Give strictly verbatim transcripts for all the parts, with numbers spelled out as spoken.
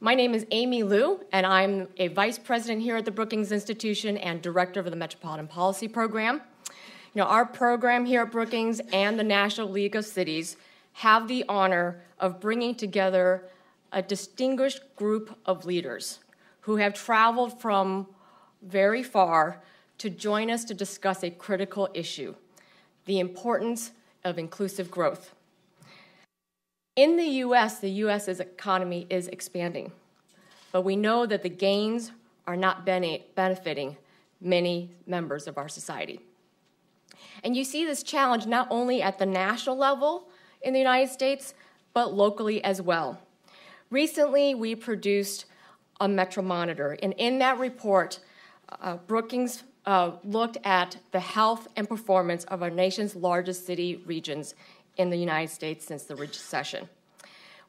My name is Amy Liu, and I'm a vice president here at the Brookings Institution and director of the Metropolitan Policy Program. You know, our program here at Brookings and the National League of Cities have the honor of bringing together a distinguished group of leaders who have traveled from very far to join us to discuss a critical issue, the importance of inclusive growth. In the U S, the U S's economy is expanding, but we know that the gains are not benefiting many members of our society. And you see this challenge not only at the national level in the United States, but locally as well. Recently, we produced a Metro Monitor, and in that report, uh, Brookings uh, looked at the health and performance of our nation's largest city regions in the United States since the recession.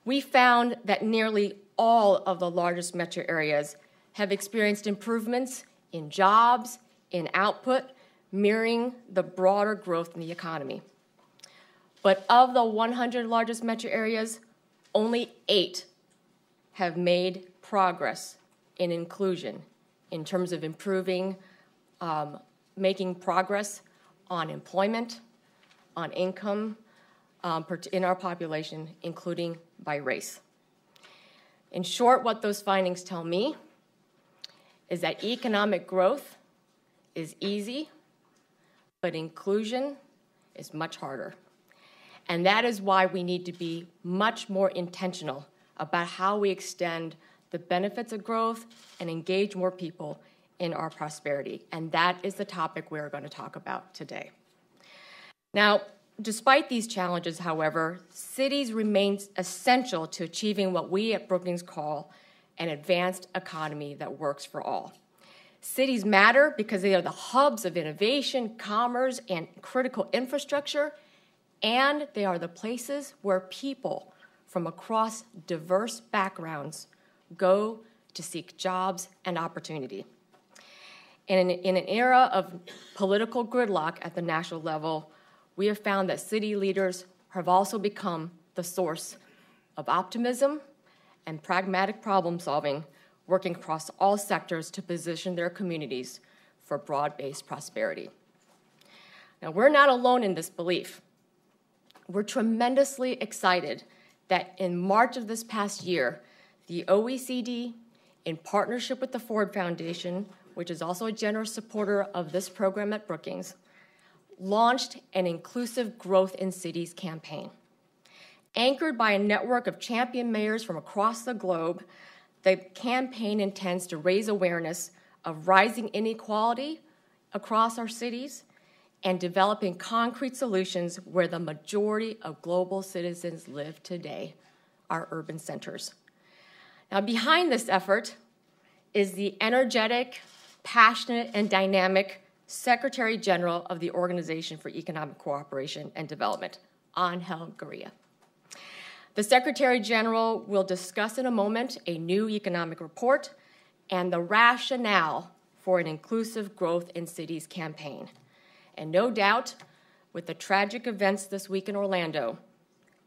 We found that nearly all of the largest metro areas have experienced improvements in jobs, in output, mirroring the broader growth in the economy. But of the one hundred largest metro areas, only eight have made progress in inclusion in terms of improving, um, making progress on employment, on income, Um, in our population, including by race. In short, what those findings tell me is that economic growth is easy, but inclusion is much harder. And that is why we need to be much more intentional about how we extend the benefits of growth and engage more people in our prosperity. And that is the topic we're going to talk about today. Now, despite these challenges, however, cities remain essential to achieving what we at Brookings call an advanced economy that works for all. Cities matter because they are the hubs of innovation, commerce, and critical infrastructure, and they are the places where people from across diverse backgrounds go to seek jobs and opportunity. And in an era of political gridlock at the national level, we have found that city leaders have also become the source of optimism and pragmatic problem solving, working across all sectors to position their communities for broad-based prosperity. Now, we're not alone in this belief. We're tremendously excited that in March of this past year, the O E C D, in partnership with the Ford Foundation, which is also a generous supporter of this program at Brookings, launched an Inclusive Growth in Cities campaign. Anchored by a network of champion mayors from across the globe, the campaign intends to raise awareness of rising inequality across our cities and developing concrete solutions where the majority of global citizens live today, our urban centers. Now, behind this effort is the energetic, passionate, and dynamic Secretary General of the Organization for Economic Cooperation and Development, Ángel Gurría. The Secretary General will discuss in a moment a new economic report and the rationale for an Inclusive Growth in Cities campaign. And no doubt, with the tragic events this week in Orlando,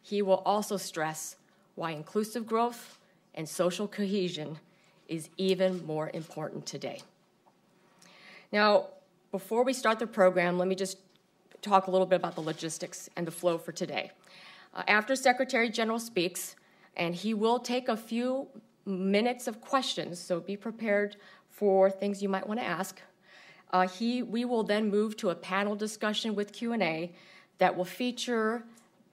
he will also stress why inclusive growth and social cohesion is even more important today. Now, before we start the program, let me just talk a little bit about the logistics and the flow for today. Uh, after Secretary General speaks, and he will take a few minutes of questions, so be prepared for things you might want to ask. Uh, he, we will then move to a panel discussion with Q and A that will feature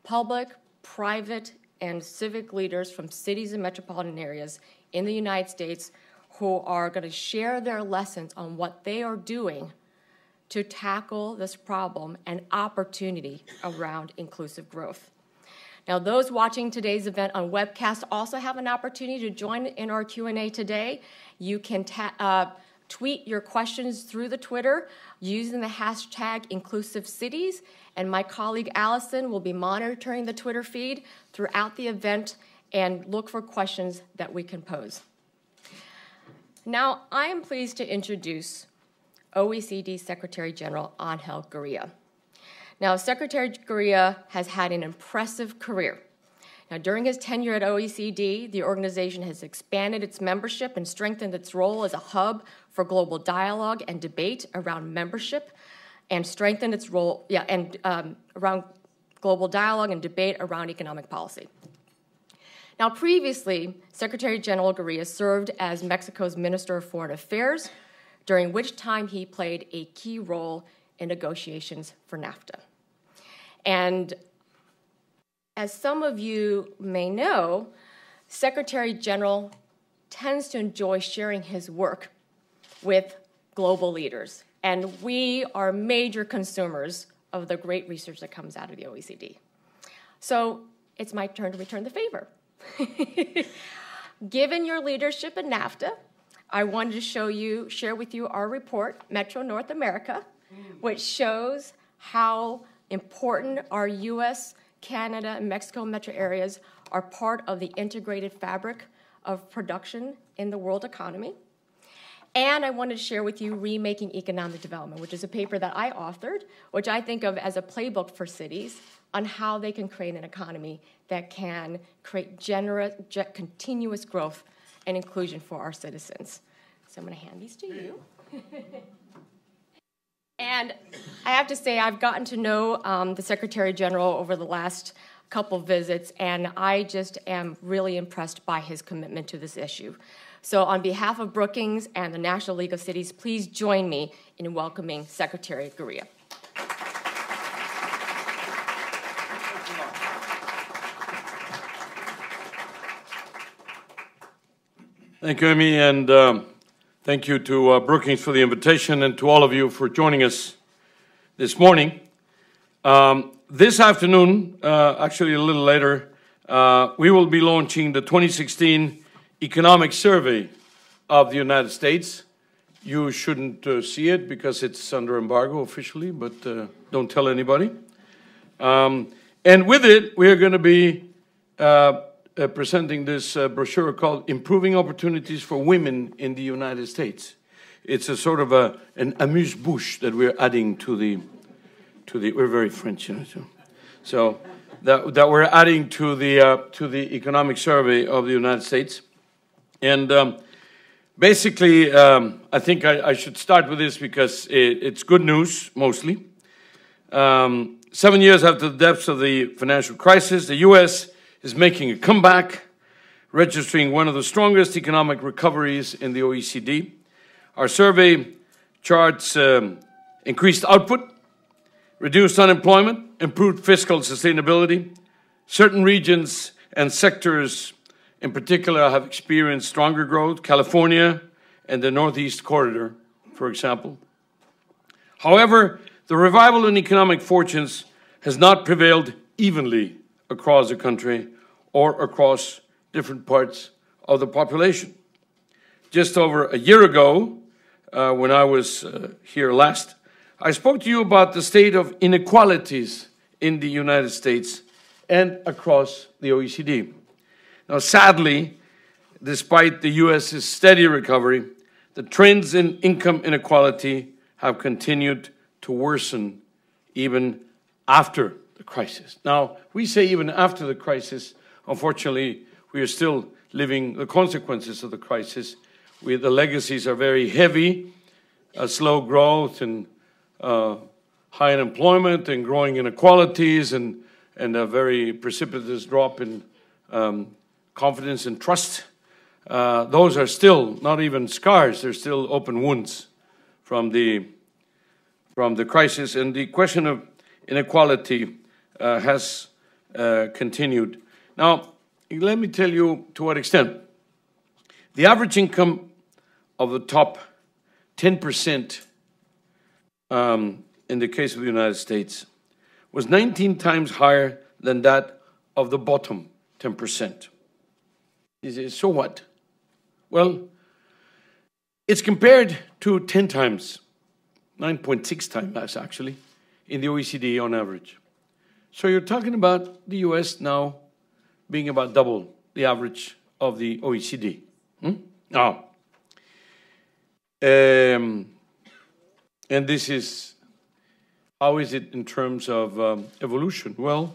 public, private, and civic leaders from cities and metropolitan areas in the United States who are going to share their lessons on what they are doing to tackle this problem and opportunity around inclusive growth. Now, those watching today's event on webcast also have an opportunity to join in our Q and A today. You can uh, tweet your questions through the Twitter using the hashtag inclusive cities, and my colleague Allison will be monitoring the Twitter feed throughout the event and look for questions that we can pose. Now, I am pleased to introduce O E C D Secretary General Ángel Gurría. Now, Secretary Gurría has had an impressive career. Now, during his tenure at O E C D, the organization has expanded its membership and strengthened its role as a hub for global dialogue and debate around membership, and strengthened its role, yeah, and um, around global dialogue and debate around economic policy. Now, previously, Secretary General Gurría served as Mexico's Minister of Foreign Affairs, during which time he played a key role in negotiations for NAFTA. And as some of you may know, Secretary General tends to enjoy sharing his work with global leaders, and we are major consumers of the great research that comes out of the O E C D. So it's my turn to return the favor. Given your leadership in NAFTA, I wanted to show you, share with you our report, Metro North America, which shows how important our U S, Canada, and Mexico metro areas are part of the integrated fabric of production in the world economy. And I wanted to share with you Remaking Economic Development, which is a paper that I authored, which I think of as a playbook for cities on how they can create an economy that can create generous, continuous growth and inclusion for our citizens. So I'm going to hand these to you. And I have to say, I've gotten to know um, the Secretary General over the last couple visits, and I just am really impressed by his commitment to this issue. So on behalf of Brookings and the National League of Cities, please join me in welcoming Secretary Gurría. Thank you, Amy, and um, thank you to uh, Brookings for the invitation, and to all of you for joining us this morning. Um, this afternoon, uh, actually a little later, uh, we will be launching the twenty sixteen Economic Survey of the United States. You shouldn't uh, see it because it's under embargo officially, but uh, don't tell anybody. Um, and with it, we are going to be uh, uh, presenting this uh, brochure called Improving Opportunities for Women in the United States. It's a sort of a, an amuse-bouche that we're adding to the, to the, we're very French, you know, so, so that, that we're adding to the, uh, to the Economic Survey of the United States. And um, basically, um, I think I, I should start with this because it, it's good news, mostly. Um, seven years after the depths of the financial crisis, the U S is making a comeback, registering one of the strongest economic recoveries in the O E C D. Our survey charts um, increased output, reduced unemployment, improved fiscal sustainability. Certain regions and sectors in particular have experienced stronger growth, California and the Northeast Corridor, for example. However, the revival in economic fortunes has not prevailed evenly across the country or across different parts of the population. Just over a year ago, uh, when I was uh, here last, I spoke to you about the state of inequalities in the United States and across the O E C D. Now, sadly, despite the U S's steady recovery, the trends in income inequality have continued to worsen even after the crisis. Now, we say even after the crisis. Unfortunately, we are still living the consequences of the crisis. We, the legacies are very heavy, uh, slow growth and uh, high unemployment and growing inequalities, and, and a very precipitous drop in um, confidence and trust. Uh, those are still not even scars, they're still open wounds from the, from the crisis. And the question of inequality uh, has uh, continued. Now, let me tell you to what extent. The average income of the top ten percent um, in the case of the United States was nineteen times higher than that of the bottom ten percent. You say, so what? Well, it's compared to ten times, nine point six times actually, in the O E C D on average. So you're talking about the U S now being about double the average of the O E C D. Hmm? Now, um, and this is, how is it in terms of um, evolution? Well,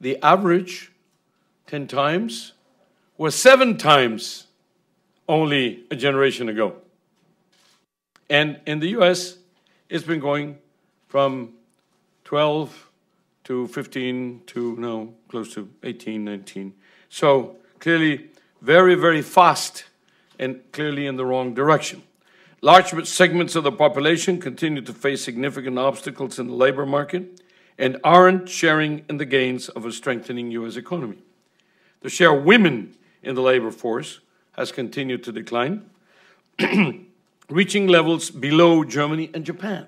the average ten times were seven times only a generation ago. And in the U S, it's been going from twelve to fifteen to now close to eighteen, nineteen. So clearly very, very fast and clearly in the wrong direction. Large segments of the population continue to face significant obstacles in the labor market and aren't sharing in the gains of a strengthening U S economy. The share of women in the labor force has continued to decline, reaching levels below Germany and Japan.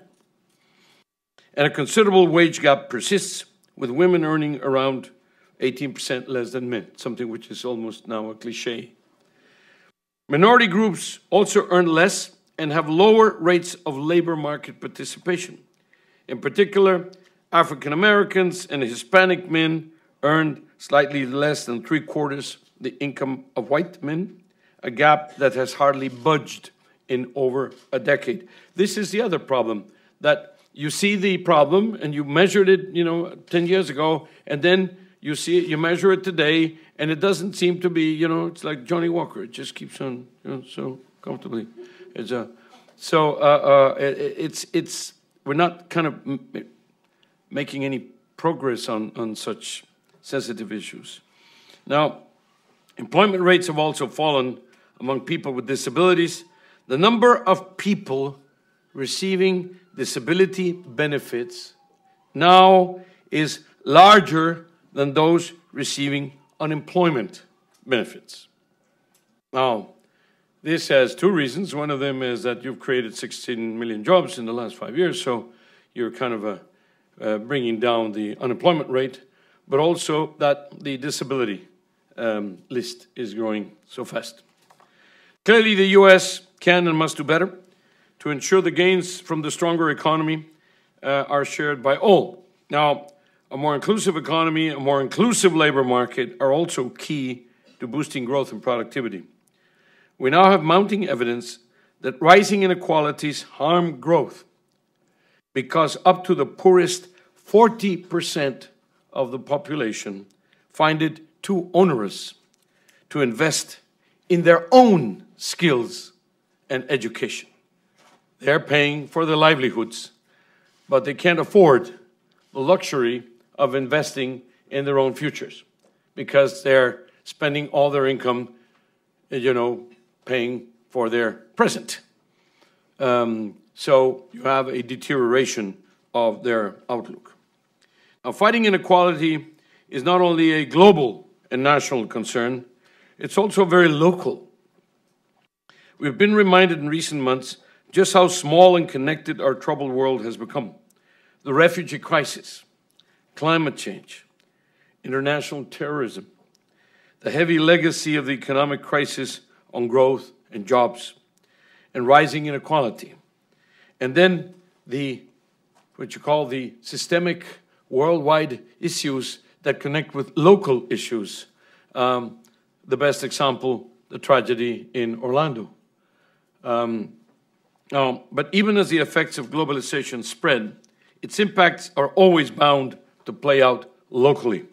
And a considerable wage gap persists, with women earning around eighteen percent less than men, something which is almost now a cliché. Minority groups also earn less and have lower rates of labor market participation. In particular, African Americans and Hispanic men earned slightly less than three quarters the income of white men, a gap that has hardly budged in over a decade. This is the other problem, that you see the problem and you measured it, you know, ten years ago, and then you see it, you measure it today, and it doesn't seem to be, you know, it's like Johnny Walker. It just keeps on, you know, so comfortably. It's a, so uh, uh, it, it's, it's, we're not kind of m making any progress on, on such sensitive issues. Now, employment rates have also fallen among people with disabilities. The number of people receiving disability benefits now is larger than those receiving unemployment benefits. Now, this has two reasons. One of them is that you've created sixteen million jobs in the last five years, so you're kind of a, uh, bringing down the unemployment rate, but also that the disability um, list is growing so fast. Clearly, the U S can and must do better to ensure the gains from the stronger economy uh, are shared by all. Now, a more inclusive economy, a more inclusive labor market are also key to boosting growth and productivity. We now have mounting evidence that rising inequalities harm growth because up to the poorest forty percent of the population find it too onerous to invest in their own skills and education. They're paying for their livelihoods, but they can't afford the luxury of investing in their own futures because they're spending all their income, you know, paying for their present. Um, so you have a deterioration of their outlook. Now, fighting inequality is not only a global and national concern, it's also very local. We've been reminded in recent months just how small and connected our troubled world has become. The refugee crisis, climate change, international terrorism, the heavy legacy of the economic crisis on growth and jobs, and rising inequality. And then the, what you call the systemic worldwide issues that connect with local issues. Um, the best example, the tragedy in Orlando. Um, now, but even as the effects of globalization spread, its impacts are always bound to play out locally.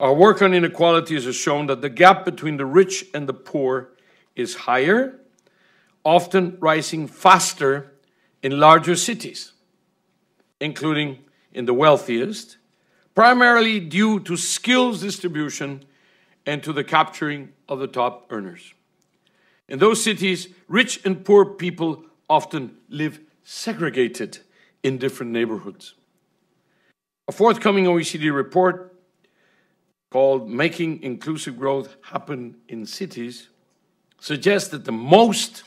Our work on inequalities has shown that the gap between the rich and the poor is higher, often rising faster in larger cities, including in the wealthiest, primarily due to skills distribution and to the capturing of the top earners. In those cities, rich and poor people often live segregated in different neighborhoods. A forthcoming O E C D report called Making Inclusive Growth Happen in Cities suggests that the most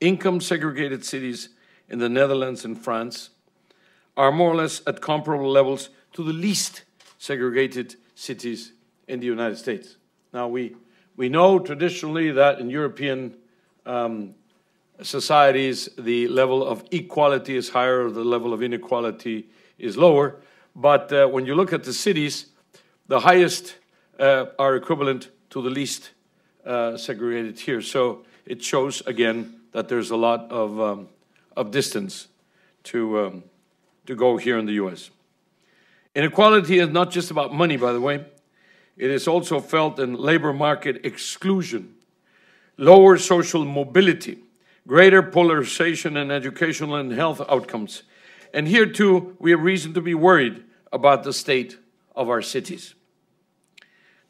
income-segregated cities in the Netherlands and France are more or less at comparable levels to the least segregated cities in the United States. Now, we, we know traditionally that in European um, societies, the level of equality is higher, the level of inequality is lower, but uh, when you look at the cities, the highest uh, are equivalent to the least uh, segregated here. So it shows, again, that there's a lot of, um, of distance to, um, to go here in the U S. Inequality is not just about money, by the way. It is also felt in labor market exclusion, lower social mobility, greater polarization in educational and health outcomes. And here, too, we have reason to be worried about the state of our cities.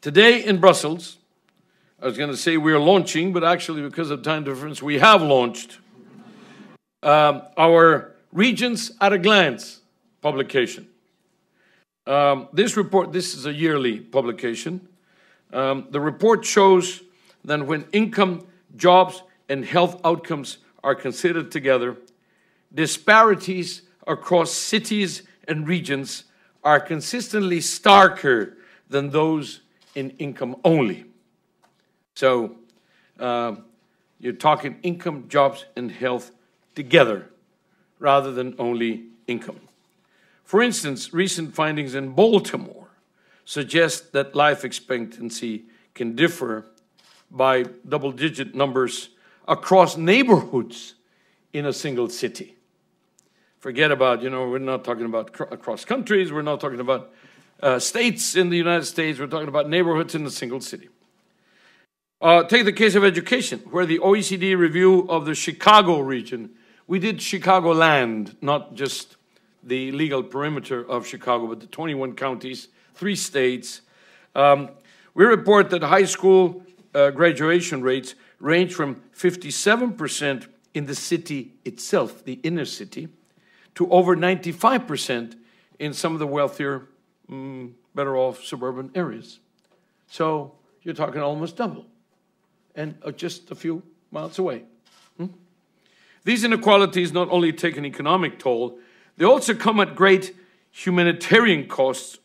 Today in Brussels, I was going to say we're launching, but actually because of time difference, we have launched um, our Regions at a Glance publication. Um, this report, this is a yearly publication. Um, the report shows that when income, jobs, and health outcomes are considered together, disparities across cities and regions are consistently starker than those in income only. So uh, you're talking income, jobs, and health together rather than only income. For instance, recent findings in Baltimore suggest that life expectancy can differ by double-digit numbers across neighborhoods in a single city. Forget about, you know, we're not talking about cr- across countries, we're not talking about uh, states in the United States, we're talking about neighborhoods in a single city. Uh, take the case of education, where the O E C D review of the Chicago region, we did Chicagoland, not just the legal perimeter of Chicago, but the twenty-one counties, three states. Um, we report that high school uh, graduation rates range from fifty-seven percent in the city itself, the inner city, to over ninety-five percent in some of the wealthier, mm, better off suburban areas. So you're talking almost double, and uh, just a few miles away. Hmm? These inequalities not only take an economic toll, they also come at great humanitarian costs.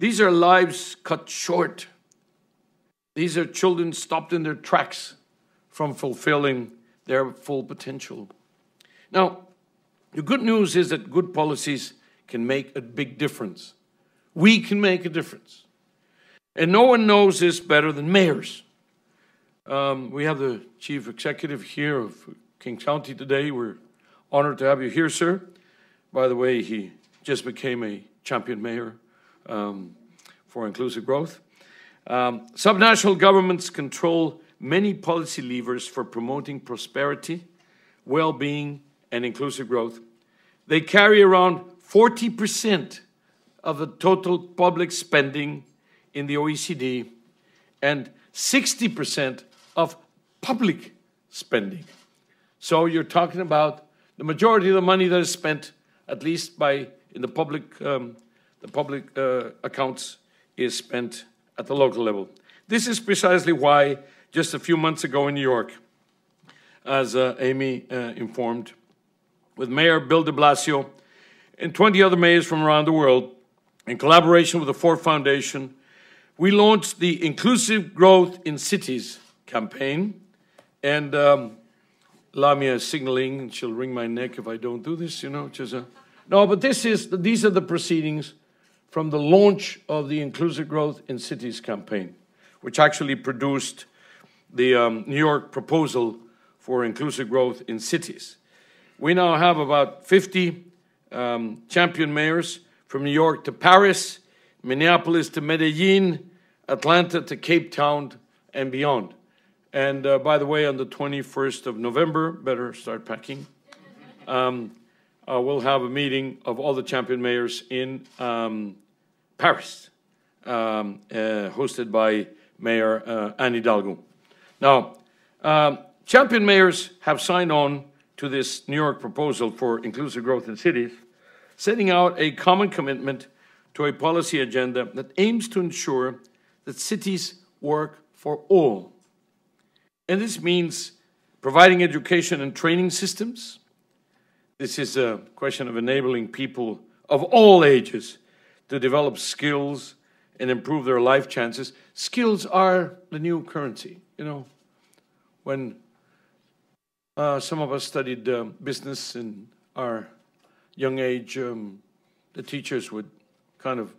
These are lives cut short. These are children stopped in their tracks from fulfilling their full potential. Now, the good news is that good policies can make a big difference. We can make a difference. And no one knows this better than mayors. Um, we have the chief executive here of King County today. We're honored to have you here, sir. By the way, he just became a champion mayor um, for inclusive growth. Um, subnational governments control many policy levers for promoting prosperity, well-being, and inclusive growth. They carry around forty percent of the total public spending in the O E C D and sixty percent of public spending. So you're talking about the majority of the money that is spent, at least by in the public, um, the public uh, accounts, is spent at the local level. This is precisely why, just a few months ago in New York, as uh, Amy uh, informed, with Mayor Bill de Blasio and twenty other mayors from around the world, in collaboration with the Ford Foundation, we launched the Inclusive Growth in Cities campaign, and um, Lamia is signaling, and she'll wring my neck if I don't do this, you know. Just a... No, but this is, these are the proceedings from the launch of the Inclusive Growth in Cities campaign, which actually produced the um, New York proposal for inclusive growth in cities. We now have about fifty um, champion mayors from New York to Paris, Minneapolis to Medellin, Atlanta to Cape Town, and beyond. And uh, by the way, on the twenty-first of November, better start packing, um, uh, we'll have a meeting of all the champion mayors in um, Paris, um, uh, hosted by Mayor uh, Anne Hidalgo. Now, um, champion mayors have signed on to this New York proposal for inclusive growth in cities, setting out a common commitment to a policy agenda that aims to ensure that cities work for all. And this means providing education and training systems. This is a question of enabling people of all ages to develop skills and improve their life chances. Skills are the new currency. You know, when uh, some of us studied um, business in our young age, um, the teachers would kind of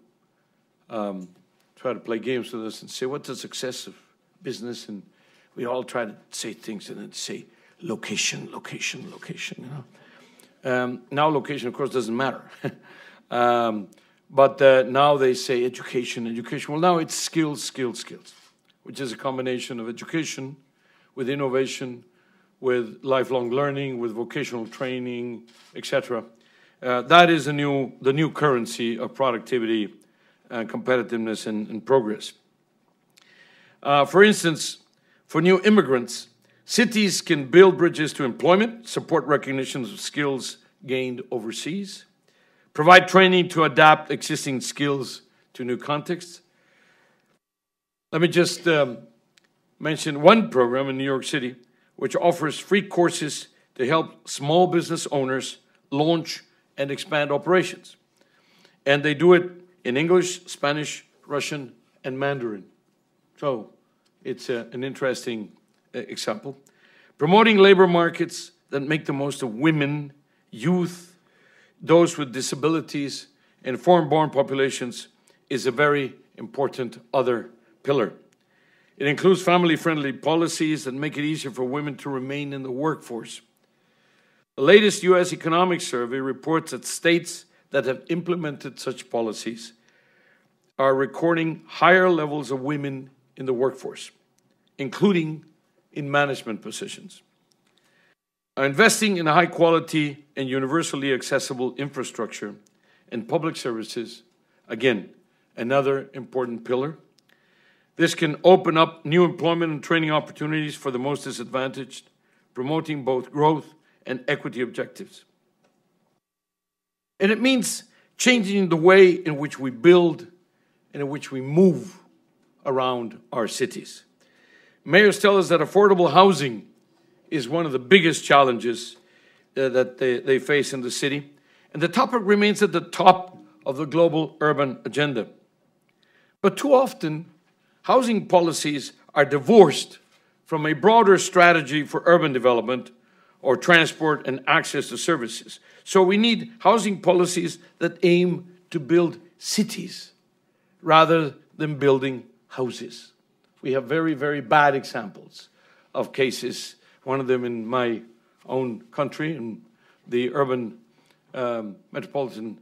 um, try to play games with us and say, what's the success of business? And we all try to say things and then say location, location, location. You know? um, now location, of course, doesn't matter. um, But uh, now they say education, education. Well, now it's skills, skills, skills, which is a combination of education with innovation, with lifelong learning, with vocational training, et cetera. Uh, that is the new, the new currency of productivity and competitiveness and, and progress. Uh, for instance, for new immigrants, cities can build bridges to employment, support recognition of skills gained overseas, provide training to adapt existing skills to new contexts. Let me just um, mention one program in New York City, which offers free courses to help small business owners launch and expand operations. And they do it in English, Spanish, Russian, and Mandarin. So it's a, an interesting uh, example. Promoting labor markets that make the most of women, youth, those with disabilities, and foreign-born populations is a very important other pillar. It includes family-friendly policies that make it easier for women to remain in the workforce. The latest U S economic survey reports that states that have implemented such policies are recording higher levels of women in the workforce, including in management positions. Investing in high-quality and universally accessible infrastructure and public services, again, another important pillar. This can open up new employment and training opportunities for the most disadvantaged, promoting both growth and equity objectives. And it means changing the way in which we build and in which we move around our cities. Mayors tell us that affordable housing is one of the biggest challenges uh, that they, they face in the city, and the topic remains at the top of the global urban agenda. But too often, housing policies are divorced from a broader strategy for urban development or transport and access to services. So we need housing policies that aim to build cities rather than building houses. We have very, very bad examples of cases, one of them in my own country, in the urban um, metropolitan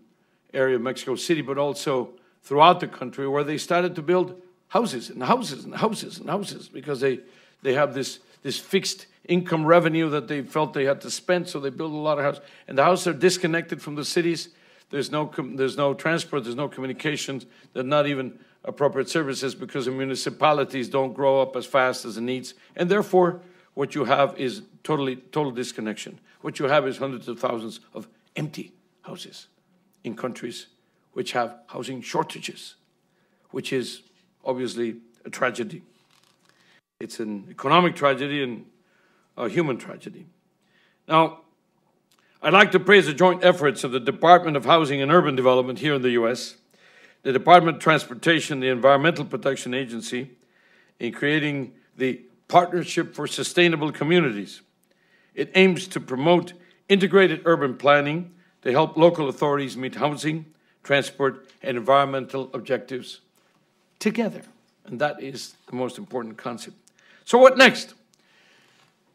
area of Mexico City, but also throughout the country, where they started to build houses and houses and houses and houses because they, they have this, this fixed income revenue that they felt they had to spend, so they built a lot of houses. And the houses are disconnected from the cities. There's no, there's no transport, there's no communications, there's not even appropriate services because the municipalities don't grow up as fast as it needs. And therefore, what you have is totally, total disconnection. What you have is hundreds of thousands of empty houses in countries which have housing shortages, which is obviously a tragedy. It's an economic tragedy and a human tragedy. Now, I'd like to praise the joint efforts of the Department of Housing and Urban Development here in the U S, the Department of Transportation, the Environmental Protection Agency, in creating the Partnership for Sustainable Communities. It aims to promote integrated urban planning to help local authorities meet housing, transport, and environmental objectives together. And that is the most important concept. So what next?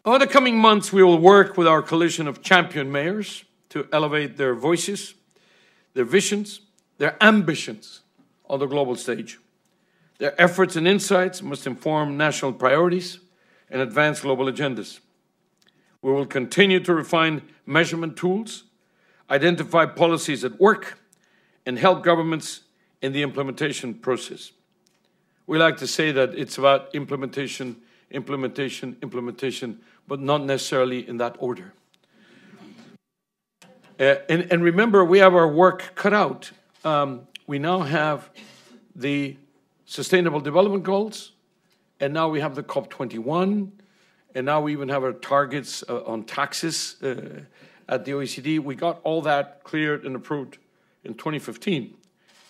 Over the coming months, we will work with our coalition of champion mayors to elevate their voices, their visions, their ambitions on the global stage. Their efforts and insights must inform national priorities and advance global agendas. We will continue to refine measurement tools, identify policies at work, and help governments in the implementation process. We like to say that it's about implementation, implementation, implementation, but not necessarily in that order. Uh, and, and remember, we have our work cut out. Um, we now have the Sustainable Development Goals, and now we have the COP twenty-one, and now we even have our targets uh, on taxes uh, at the O E C D. We got all that cleared and approved in twenty fifteen,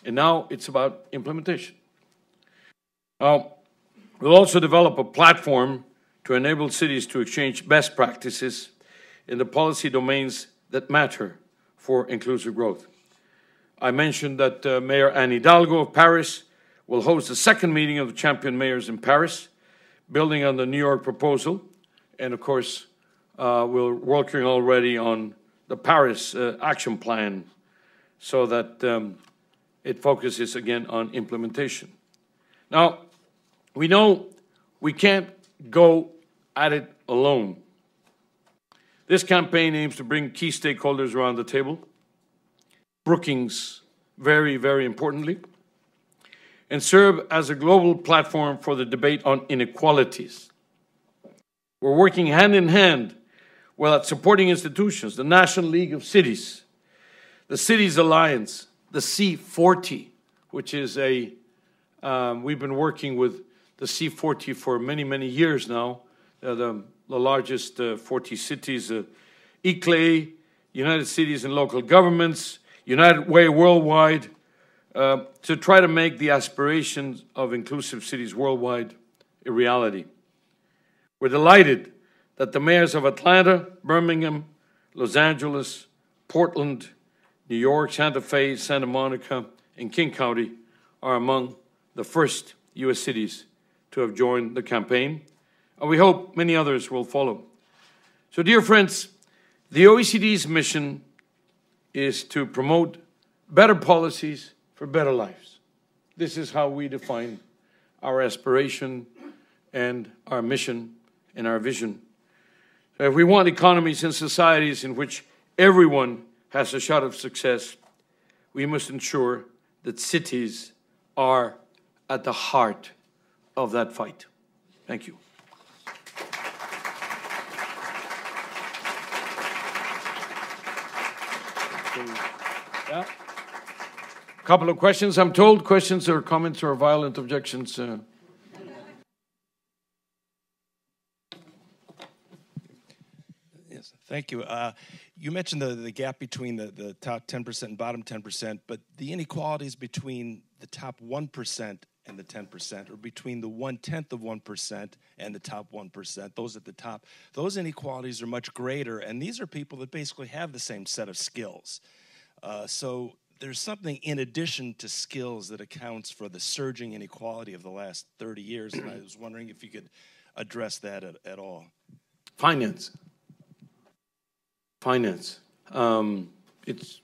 and now it's about implementation. Now, we'll also develop a platform to enable cities to exchange best practices in the policy domains that matter for inclusive growth. I mentioned that uh, Mayor Anne Hidalgo of Paris will host the second meeting of the champion mayors in Paris, building on the New York proposal. And of course, uh, we're working already on the Paris uh, action plan so that um, it focuses again on implementation. Now, we know we can't go at it alone. This campaign aims to bring key stakeholders around the table, Brookings very, very importantly, and serve as a global platform for the debate on inequalities. We're working hand in hand, well, at supporting institutions, the National League of Cities, the Cities Alliance, the C forty, which is a, um, we've been working with the C forty for many, many years now, uh, the, the largest uh, forty cities, uh, I C L E, United Cities and Local Governments, United Way Worldwide, uh, to try to make the aspirations of inclusive cities worldwide a reality. We're delighted that the mayors of Atlanta, Birmingham, Los Angeles, Portland, New York, Santa Fe, Santa Monica, and King County are among the first U S cities to have joined the campaign, and we hope many others will follow. So, dear friends, the O E C D's mission is to promote better policies for better lives. This is how we define our aspiration and our mission and our vision. If we want economies and societies in which everyone has a shot of success, we must ensure that cities are at the heart of that fight. Thank you. Yeah. A couple of questions, I'm told. Questions or comments or violent objections? Uh... Yes, thank you. Uh, You mentioned the, the gap between the, the top ten percent and bottom ten percent, but the inequalities between the top one percent and the ten percent, or between the one-tenth of one percent and the top one percent, those at the top, those inequalities are much greater, and these are people that basically have the same set of skills. Uh, so there's something in addition to skills that accounts for the surging inequality of the last thirty years, and I was wondering if you could address that at, at all. Finance. Finance. Um, it's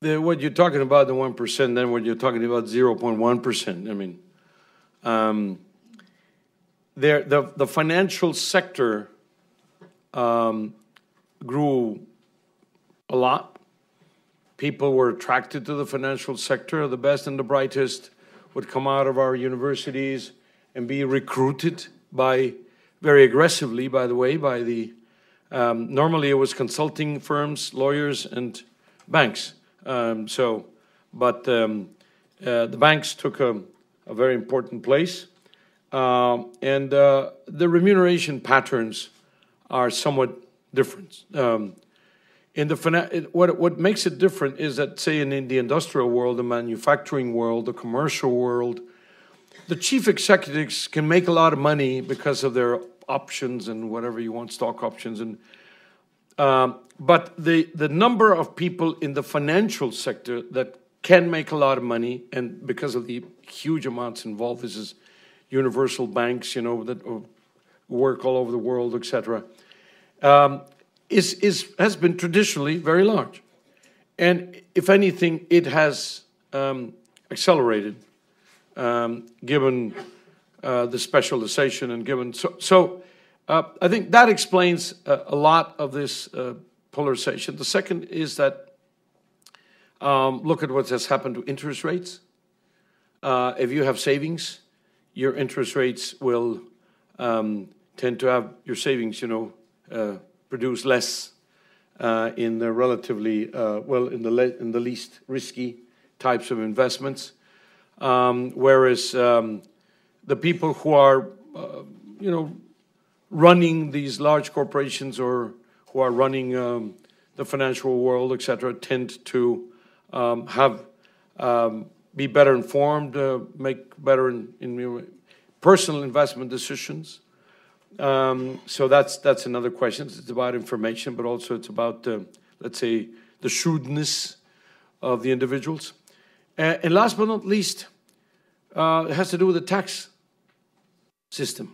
the, what you're talking about, the one percent, then what you're talking about, zero point one percent. I mean, um, there, the, the financial sector um, grew a lot. People were attracted to the financial sector. The best and the brightest would come out of our universities and be recruited by, very aggressively, by the way, by the Um, normally it was consulting firms, lawyers, and banks. Um, so, but um, uh, the banks took a, a very important place. Uh, and uh, the remuneration patterns are somewhat different. Um, in the what, what makes it different is that, say, in the industrial world, the manufacturing world, the commercial world, the chief executives can make a lot of money because of their options and whatever you want, stock options. and um, But the, the number of people in the financial sector that can make a lot of money, and because of the huge amounts involved, this is universal banks, you know, that work all over the world, et cetera, um, is, is, has been traditionally very large. And if anything, it has um, accelerated, um, given Uh, the specialization and given. So, so uh, I think that explains uh, a lot of this uh, polarization. The second is that um, look at what has happened to interest rates. Uh, if you have savings, your interest rates will um, tend to have your savings, you know, uh, produce less uh, in the relatively, uh, well, in the, le in the least risky types of investments. Um, whereas, um, the people who are, uh, you know, running these large corporations or who are running um, the financial world, et cetera, tend to um, have, um, be better informed, uh, make better in, in personal investment decisions. Um, so that's, that's another question. It's about information, but also it's about, uh, let's say, the shrewdness of the individuals. And, and last but not least, Uh, it has to do with the tax system.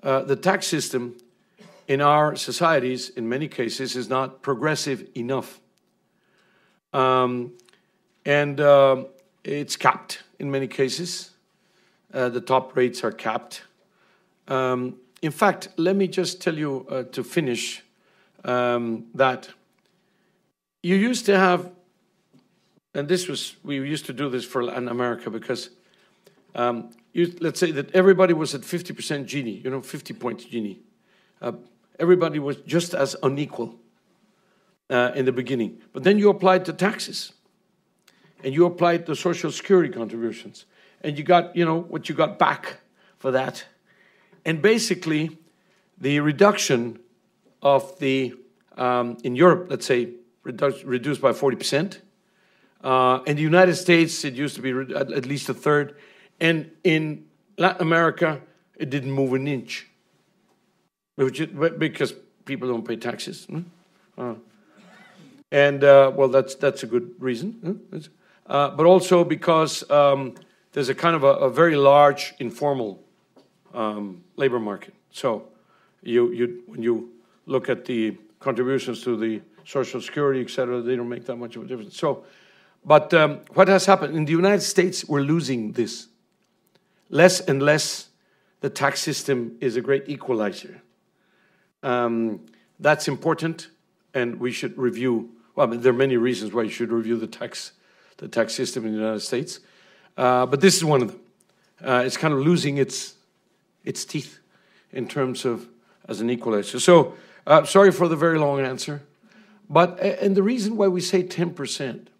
Uh, the tax system in our societies, in many cases, is not progressive enough. Um, And uh, it's capped in many cases. Uh, the top rates are capped. Um, in fact, let me just tell you uh, to finish um, that you used to have, and this was, we used to do this for Latin America because um, you, let's say that everybody was at fifty percent Gini, you know, fifty point Gini. Uh, everybody was just as unequal uh, in the beginning. But then you applied the taxes and you applied the social security contributions and you got, you know, what you got back for that. And basically, the reduction of the, um, in Europe, let's say, redu reduced by forty percent. Uh, in the United States, it used to be at, at least a third. And in Latin America, it didn't move an inch. Which it, because people don't pay taxes. Hmm? Uh, and, uh, well, that's, that's a good reason. Hmm? Uh, but also because um, there's a kind of a, a very large informal Um, labor market. So you, you, when you look at the contributions to the social security, et cetera, they don't make that much of a difference. So, but um, what has happened? In the United States, we're losing this. Less and less the tax system is a great equalizer. Um, that's important, and we should review, well, I mean, there are many reasons why you should review the tax, the tax system in the United States. Uh, but this is one of them. Uh, it's kind of losing its its teeth in terms of as an equalizer. So uh, sorry for the very long answer. But, and the reason why we say ten percent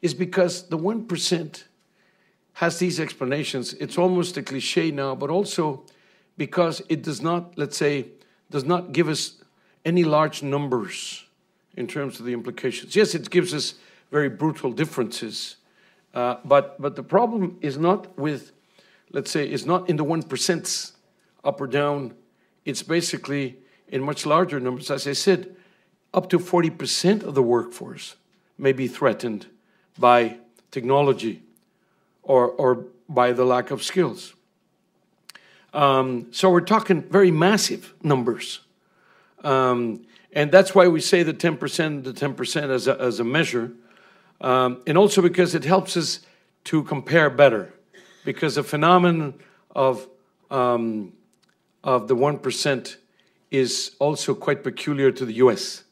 is because the one percent has these explanations. It's almost a cliche now, but also because it does not, let's say, does not give us any large numbers in terms of the implications. Yes, it gives us very brutal differences, uh, but, but the problem is not with, let's say, it's not in the one percent up or down. It's basically in much larger numbers. As I said, up to forty percent of the workforce may be threatened by technology or, or by the lack of skills. Um, so we're talking very massive numbers. Um, and that's why we say the ten percent, the ten percent as a, as a measure. Um, and also because it helps us to compare better. Because the phenomenon of, um, of the one percent is also quite peculiar to the U S.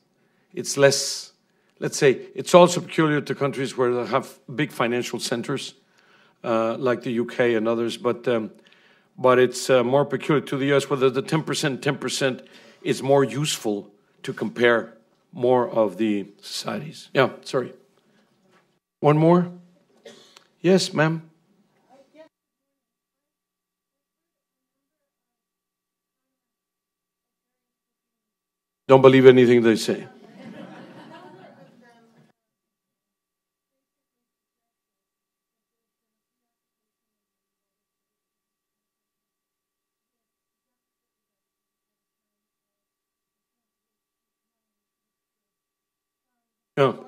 It's less, let's say, it's also peculiar to countries where they have big financial centers, uh, like the U K and others, but, um, but it's uh, more peculiar to the U S, whether the ten percent, ten percent is more useful to compare more of the societies. Yeah, sorry. One more? Yes, ma'am. Don't believe anything they say. No.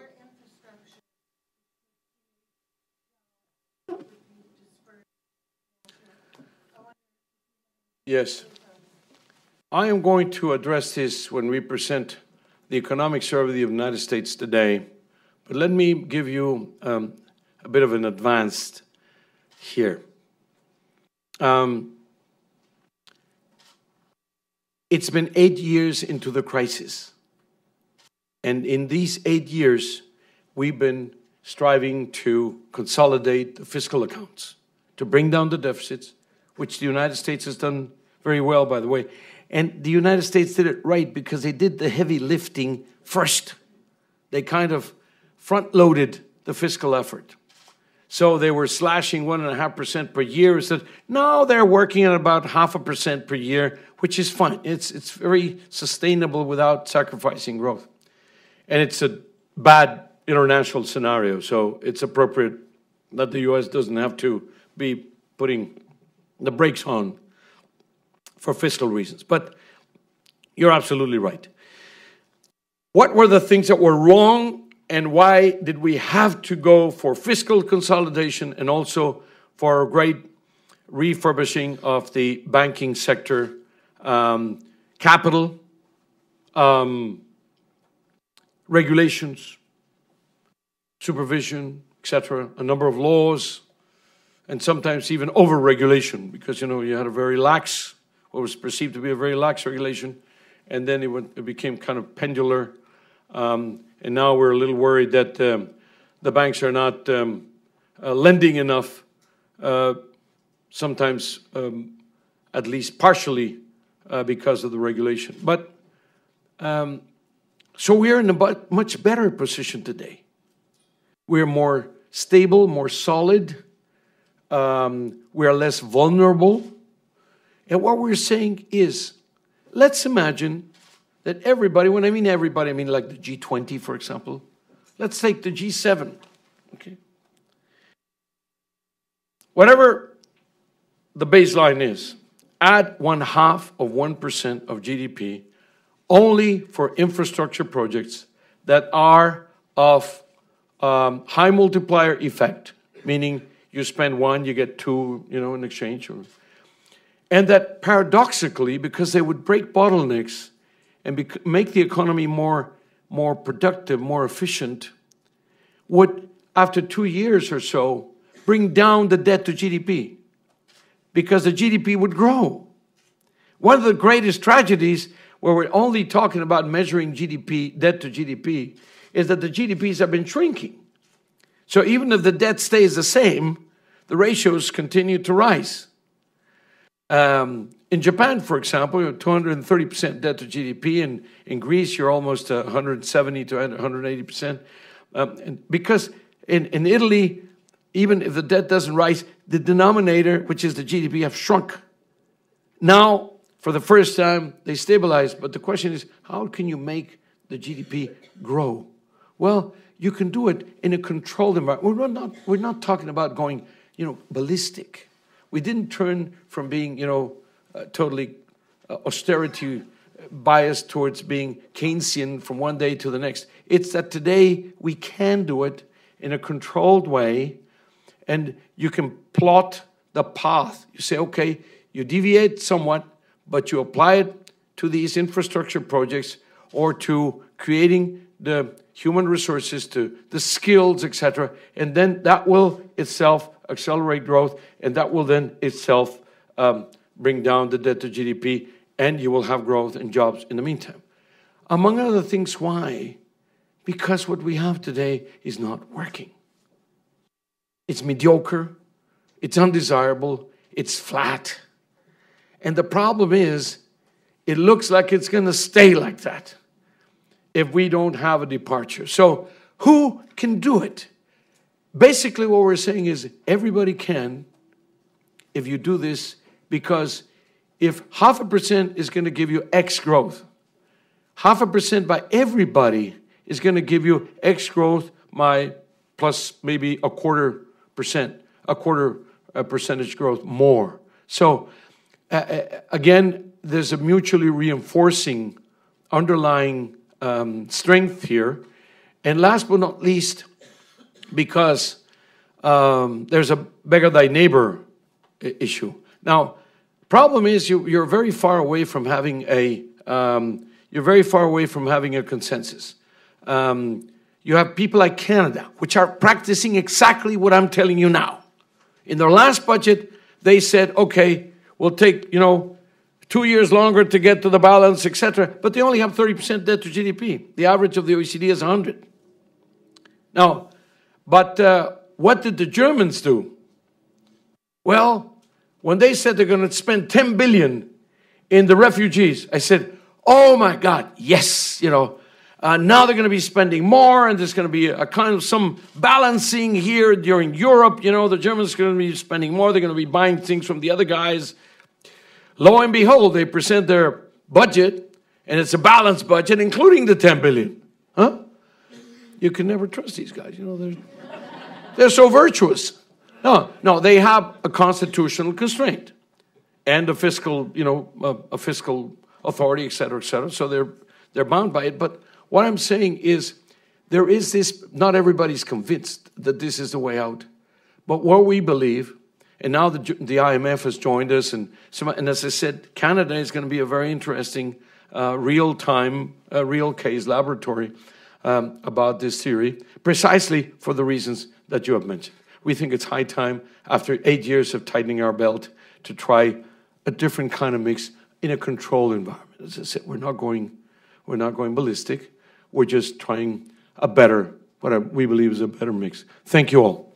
Yes. I am going to address this when we present the economic survey of the United States today, but let me give you um, a bit of an advanced here. Um, it's been eight years into the crisis, and in these eight years, we've been striving to consolidate the fiscal accounts, to bring down the deficits, which the United States has done very well, by the way. And the United States did it right because they did the heavy lifting first. They kind of front-loaded the fiscal effort. So they were slashing one and a half percent per year. Instead, no, they're working at about half a percent per year, which is fine. It's, it's very sustainable without sacrificing growth. And it's a bad international scenario, so it's appropriate that the U S doesn't have to be putting the brakes on for fiscal reasons. But you're absolutely right. What were the things that were wrong, and why did we have to go for fiscal consolidation and also for a great refurbishing of the banking sector, um, capital, um, regulations, supervision, et cetera, a number of laws, and sometimes even over-regulation, because, you know, you had a very lax, what was perceived to be a very lax regulation, and then it, went, it became kind of pendular, um, and now we're a little worried that um, the banks are not um, uh, lending enough, uh, sometimes um, at least partially uh, because of the regulation. But um, so we are in a much better position today. We're more stable, more solid. Um, we are less vulnerable. And what we're saying is, let's imagine that everybody, when I mean everybody, I mean like the G twenty, for example. Let's take the G seven, okay? Whatever the baseline is, add one half of one percent of G D P only for infrastructure projects that are of um, high multiplier effect, meaning you spend one, you get two, you know, in exchange. Or, and that paradoxically, because they would break bottlenecks and make the economy more, more productive, more efficient, would, after two years or so, bring down the debt to G D P, because the G D P would grow. One of the greatest tragedies, where we're only talking about measuring G D P, debt to G D P, is that the G D Ps have been shrinking. So even if the debt stays the same, the ratios continue to rise. Um, in Japan, for example, you're two hundred thirty percent debt to G D P, and in Greece, you're almost uh, one hundred seventy to one hundred eighty percent. Um, and because in, in Italy, even if the debt doesn't rise, the denominator, which is the G D P, have shrunk. Now, for the first time, they stabilized, but the question is, how can you make the G D P grow? Well, you can do it in a controlled environment. We're not, we're not talking about going, you know, ballistic. We didn't turn from being, you know, uh, totally uh, austerity biased towards being Keynesian from one day to the next. It's that today we can do it in a controlled way, and you can plot the path. You say, okay, you deviate somewhat, but you apply it to these infrastructure projects or to creating the human resources, to the skills, et cetera, and then that will itself accelerate growth, and that will then itself um, bring down the debt to G D P, and you will have growth and jobs in the meantime. Among other things, why? Because what we have today is not working. It's mediocre, it's undesirable, it's flat. And the problem is, it looks like it's going to stay like that if we don't have a departure. So who can do it? Basically what we're saying is everybody can if you do this, because if half a percent is going to give you X growth, half a percent by everybody is going to give you X growth by plus maybe a quarter percent, a quarter a percentage growth more. So uh, again, there's a mutually reinforcing underlying Um, strength here. And last but not least, because um, there's a beggar thy neighbor issue. Now, problem is you, you're very far away from having a um, you're very far away from having a consensus. Um, you have people like Canada, which are practicing exactly what I'm telling you now. In their last budget, they said, "Okay, we'll take you know." two years longer to get to the balance, et cetera. But they only have thirty percent debt to G D P. The average of the O E C D is one hundred. Now, but uh, what did the Germans do? Well, when they said they're going to spend ten billion in the refugees, I said, oh my God, yes, you know, uh, now they're going to be spending more, and there's going to be a kind of some balancing here during Europe. You know, the Germans are going to be spending more. They're going to be buying things from the other guys. Lo and behold, they present their budget, and it's a balanced budget, including the ten billion. Huh? You can never trust these guys. You know, they're, they're so virtuous. No, no, they have a constitutional constraint and a fiscal, you know, a, a fiscal authority, et cetera, et cetera. So they're, they're bound by it. But what I'm saying is there is this, not everybody's convinced that this is the way out. But what we believe, and now the, the I M F has joined us, and, some, and as I said, Canada is going to be a very interesting uh, real-time, uh, real-case laboratory um, about this theory, precisely for the reasons that you have mentioned. We think it's high time, after eight years of tightening our belt, to try a different kind of mix in a controlled environment. As I said, we're not going, we're not going ballistic. We're just trying a better, what we believe is a better mix. Thank you all.